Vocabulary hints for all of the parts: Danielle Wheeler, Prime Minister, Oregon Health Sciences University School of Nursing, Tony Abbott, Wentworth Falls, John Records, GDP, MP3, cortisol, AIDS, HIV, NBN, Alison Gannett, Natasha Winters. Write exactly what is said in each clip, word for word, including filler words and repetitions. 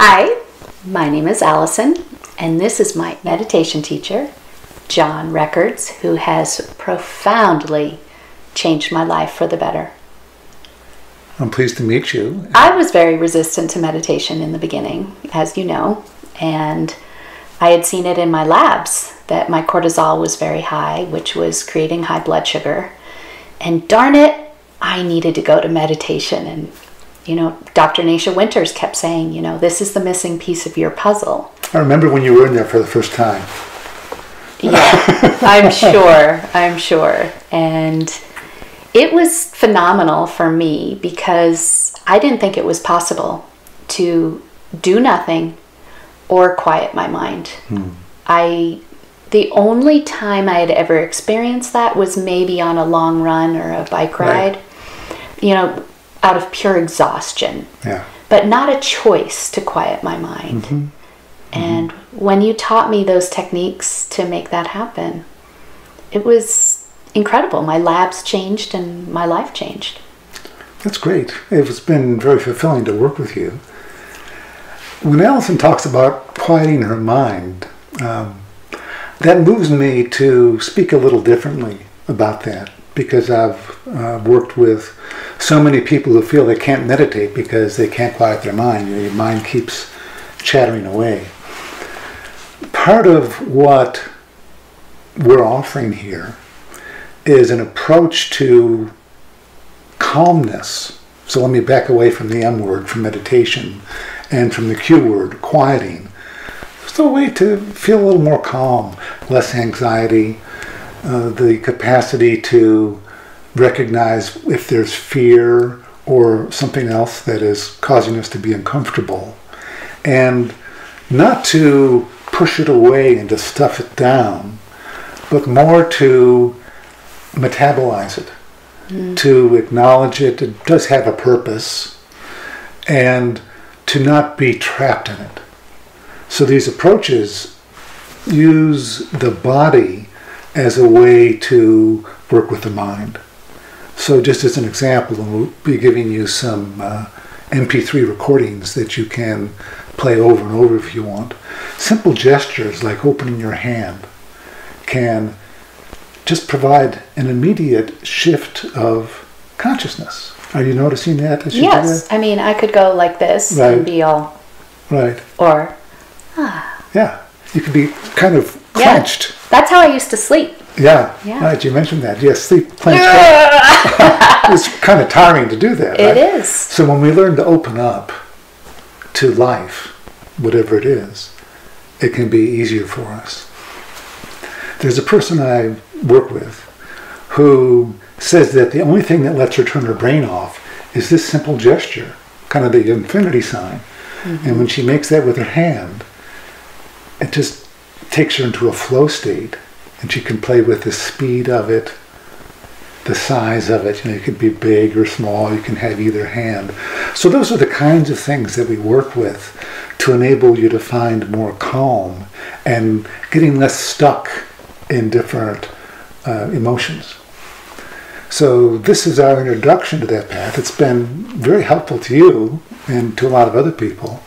Hi, my name is Allison, and this is my meditation teacher, John Records, who has profoundly changed my life for the better. I'm pleased to meet you. I was very resistant to meditation in the beginning, as you know, and I had seen it in my labs that my cortisol was very high, which was creating high blood sugar. And darn it, I needed to go to meditation. And you know, Doctor Natasha Winters kept saying, you know, this is the missing piece of your puzzle. I remember when you were in there for the first time. Yeah, I'm sure, I'm sure. And it was phenomenal for me because I didn't think it was possible to do nothing or quiet my mind. Hmm. I, the only time I had ever experienced that was maybe on a long run or a bike ride. Right. You know, out of pure exhaustion, yeah. But not a choice to quiet my mind. Mm-hmm. And mm-hmm. when you taught me those techniques to make that happen, it was incredible. My labs changed and my life changed. That's great. It's been very fulfilling to work with you. When Allison talks about quieting her mind, um, that moves me to speak a little differently about that, because I've uh, worked with so many people who feel they can't meditate because they can't quiet their mind. You know, your mind keeps chattering away. Part of what we're offering here is an approach to calmness. So let me back away from the M word, from meditation, and from the Q word, quieting. It's a way to feel a little more calm, less anxiety, uh, the capacity to recognize if there's fear or something else that is causing us to be uncomfortable, and not to push it away and to stuff it down, but more to metabolize it, mm. to acknowledge it, it does have a purpose, and to not be trapped in it. So these approaches use the body as a way to work with the mind. So just as an example, we'll be giving you some uh, M P three recordings that you can play over and over if you want. Simple gestures like opening your hand can just provide an immediate shift of consciousness. Are you noticing that as you do that? Yes. I mean, I could go like this right. and be all... Right. Or... Ah. Yeah. You could be kind of clenched. Yeah. That's how I used to sleep. Yeah, yeah, right, you mentioned that. Yes, sleep clenched. It's kind of tiring to do that. It right? is. So when we learn to open up to life, whatever it is, it can be easier for us. There's a person I work with who says that the only thing that lets her turn her brain off is this simple gesture, kind of the infinity sign. Mm-hmm. And when she makes that with her hand, it just takes her into a flow state. And she can play with the speed of it, the size of it. You know, it could be big or small. You can have either hand. So those are the kinds of things that we work with to enable you to find more calm and getting less stuck in different uh, emotions. So this is our introduction to that path. It's been very helpful to you and to a lot of other people.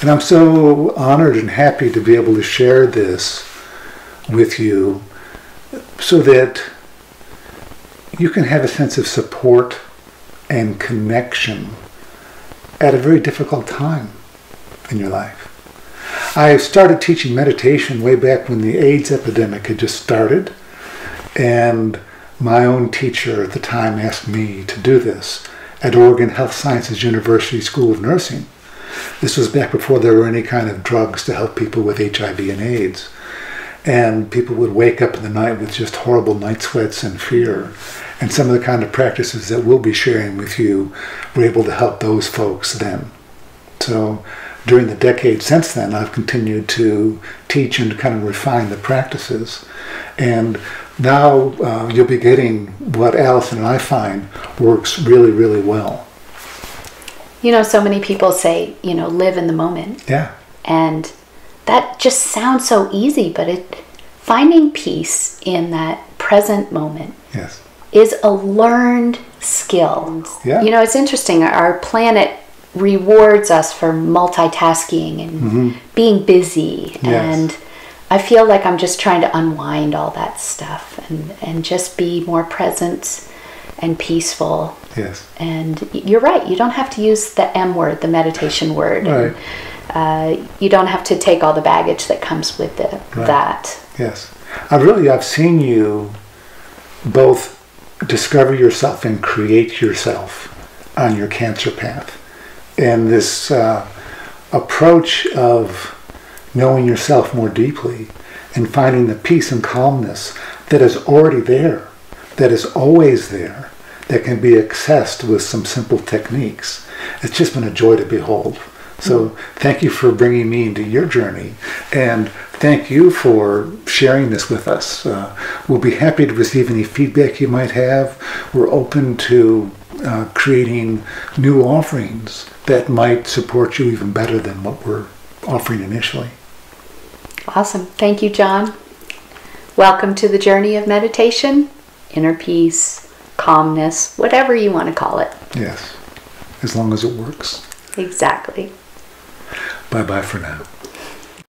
And I'm so honored and happy to be able to share this with you, so that you can have a sense of support and connection at a very difficult time in your life. I started teaching meditation way back when the AIDS epidemic had just started, and my own teacher at the time asked me to do this at Oregon Health Sciences University School of Nursing. This was back before there were any kind of drugs to help people with H I V and AIDS. And people would wake up in the night with just horrible night sweats and fear. And some of the kind of practices that we'll be sharing with you were able to help those folks then. So during the decade since then, I've continued to teach and kind of refine the practices. And now uh, you'll be getting what Allison and I find works really, really well. You know, so many people say, you know, live in the moment. Yeah. And that just sounds so easy, but it, finding peace in that present moment yes. is a learned skill. Yeah. You know, it's interesting. Our planet rewards us for multitasking and mm-hmm. being busy. Yes. And I feel like I'm just trying to unwind all that stuff and, and just be more present and peaceful. Yes. And you're right. You don't have to use the M word, the meditation word. Right. And, uh, you don't have to take all the baggage that comes with the, right. that. Yes. I really, I've seen you both discover yourself and create yourself on your cancer path. And this uh, approach of knowing yourself more deeply and finding the peace and calmness that is already there, that is always there, that can be accessed with some simple techniques. It's just been a joy to behold. So thank you for bringing me into your journey, and thank you for sharing this with us. Uh, we'll be happy to receive any feedback you might have. We're open to uh, creating new offerings that might support you even better than what we're offering initially. Awesome. Thank you, John. Welcome to the journey of meditation, inner peace, calmness, whatever you want to call it. Yes, as long as it works. Exactly. Bye-bye for now.